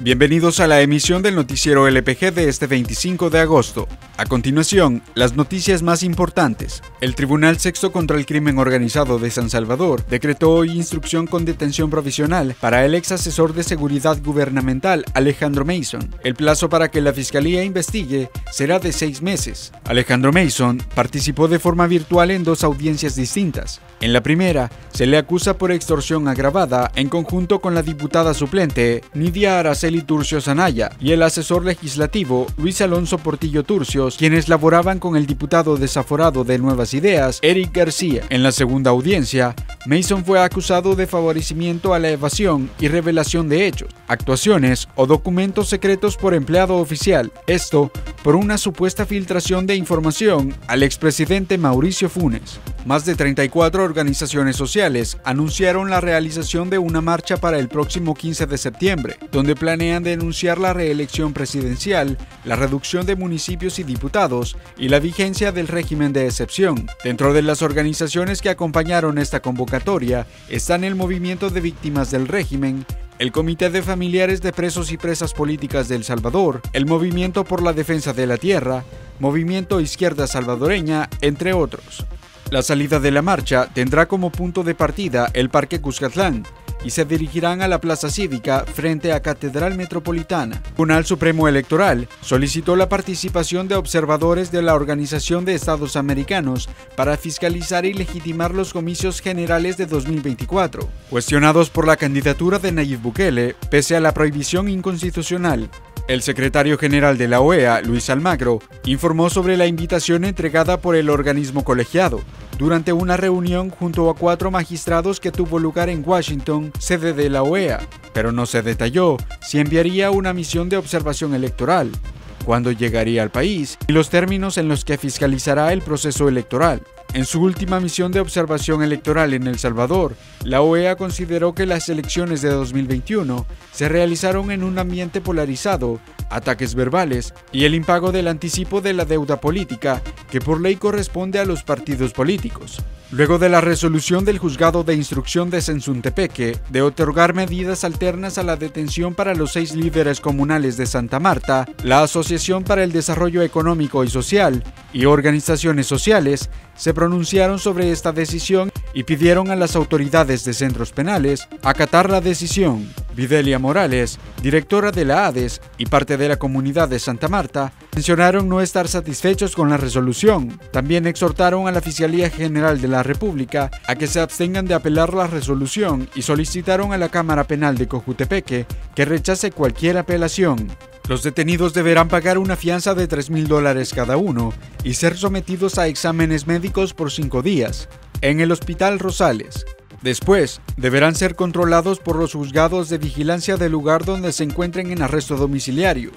Bienvenidos a la emisión del noticiero LPG de este 25 de agosto. A continuación, las noticias más importantes. El Tribunal Sexto contra el Crimen Organizado de San Salvador decretó hoy instrucción con detención provisional para el ex asesor de seguridad gubernamental Alejandro Muyshondt. El plazo para que la Fiscalía investigue será de 6 meses. Alejandro Muyshondt participó de forma virtual en 2 audiencias distintas. En la primera, se le acusa por extorsión agravada en conjunto con la diputada suplente Nidia Aras Celi Turcios Anaya y el asesor legislativo Luis Alonso Portillo Turcios, quienes laboraban con el diputado desaforado de Nuevas Ideas, Eric García. En la segunda audiencia, Muyshondt fue acusado de favorecimiento a la evasión y revelación de hechos, actuaciones o documentos secretos por empleado oficial, esto por una supuesta filtración de información al expresidente Mauricio Funes. Más de 34 organizaciones sociales anunciaron la realización de una marcha para el próximo 15 de septiembre, donde planean denunciar la reelección presidencial, la reducción de municipios y diputados y la vigencia del régimen de excepción. Dentro de las organizaciones que acompañaron esta convocatoria están el Movimiento de Víctimas del Régimen, el Comité de Familiares de Presos y Presas Políticas de El Salvador, el Movimiento por la Defensa de la Tierra, Movimiento Izquierda Salvadoreña, entre otros. La salida de la marcha tendrá como punto de partida el Parque Cuscatlán y se dirigirán a la Plaza Cívica frente a Catedral Metropolitana. El Tribunal Supremo Electoral solicitó la participación de observadores de la Organización de Estados Americanos para fiscalizar y legitimar los comicios generales de 2024. Cuestionados por la candidatura de Nayib Bukele, pese a la prohibición inconstitucional, el secretario general de la OEA, Luis Almagro, informó sobre la invitación entregada por el organismo colegiado durante una reunión junto a 4 magistrados que tuvo lugar en Washington, sede de la OEA, pero no se detalló si enviaría una misión de observación electoral, cuándo llegaría al país y los términos en los que fiscalizará el proceso electoral. En su última misión de observación electoral en El Salvador, la OEA consideró que las elecciones de 2021 se realizaron en un ambiente polarizado, ataques verbales y el impago del anticipo de la deuda política que por ley corresponde a los partidos políticos. Luego de la resolución del Juzgado de Instrucción de Sensuntepeque de otorgar medidas alternas a la detención para los 6 líderes comunales de Santa Marta, la Asociación para el Desarrollo Económico y Social y organizaciones sociales se pronunciaron sobre esta decisión y pidieron a las autoridades de centros penales acatar la decisión. Videlia Morales, directora de la ADES y parte de la comunidad de Santa Marta, mencionaron no estar satisfechos con la resolución. También exhortaron a la Fiscalía General de la República a que se abstengan de apelar la resolución y solicitaron a la Cámara Penal de Cojutepeque que rechace cualquier apelación. Los detenidos deberán pagar una fianza de $3,000 cada uno y ser sometidos a exámenes médicos por 5 días en el Hospital Rosales. Después, deberán ser controlados por los juzgados de vigilancia del lugar donde se encuentren en arresto domiciliario.